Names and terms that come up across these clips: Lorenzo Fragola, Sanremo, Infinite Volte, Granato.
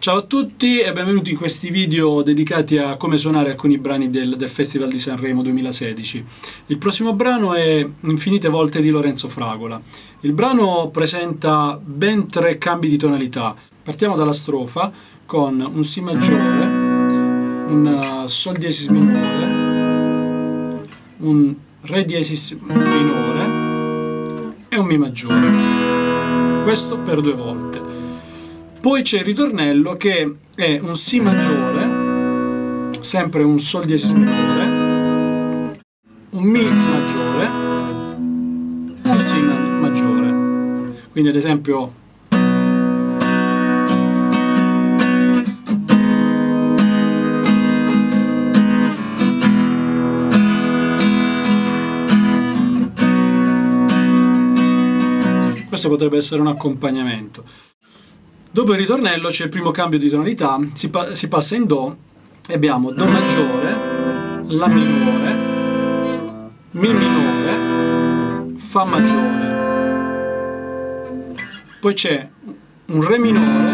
Ciao a tutti e benvenuti in questi video dedicati a come suonare alcuni brani del Festival di Sanremo 2016. Il prossimo brano è Infinite Volte di Lorenzo Fragola. Il brano presenta ben tre cambi di tonalità. Partiamo dalla strofa con un Si maggiore, un Sol diesis minore, un Re diesis minore e un Mi maggiore. Questo per due volte. Poi c'è il ritornello che è un Si maggiore, sempre un Sol diesis minore, un Mi maggiore, un Si maggiore. Quindi ad esempio questo potrebbe essere un accompagnamento. Dopo il ritornello c'è il primo cambio di tonalità, si passa in Do e abbiamo Do maggiore, La minore, Mi minore, Fa maggiore. Poi c'è un Re minore,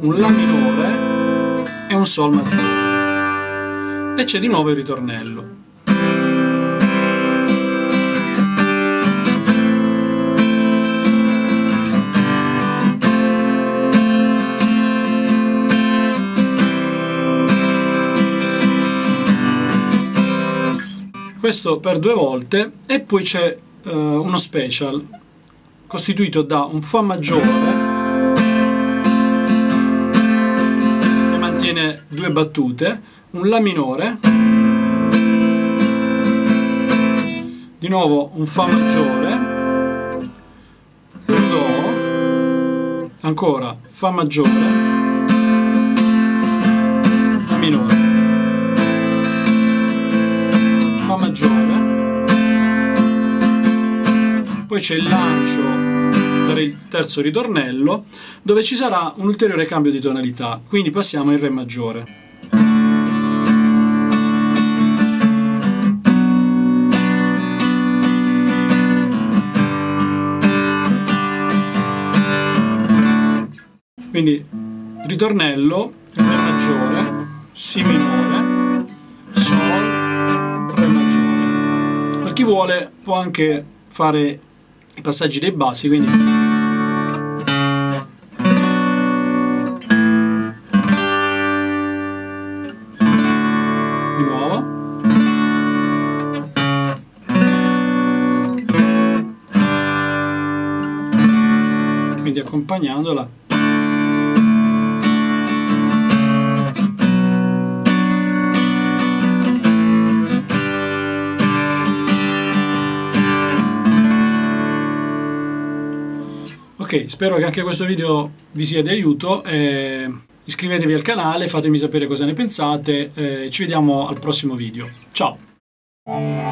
un La minore e un Sol maggiore. E c'è di nuovo il ritornello. Questo per due volte e poi c'è uno special costituito da un Fa maggiore che mantiene due battute, un La minore, di nuovo un Fa maggiore, un Do, ancora Fa maggiore, La minore, Fa maggiore, poi c'è il lancio per il terzo ritornello dove ci sarà un ulteriore cambio di tonalità, quindi passiamo in Re maggiore. Quindi ritornello, Re maggiore, Si minore, Sol, chi vuole può anche fare i passaggi dei bassi, quindi di nuovo quindi accompagnandola. Ok, spero che anche questo video vi sia di aiuto, iscrivetevi al canale, fatemi sapere cosa ne pensate, ci vediamo al prossimo video, ciao!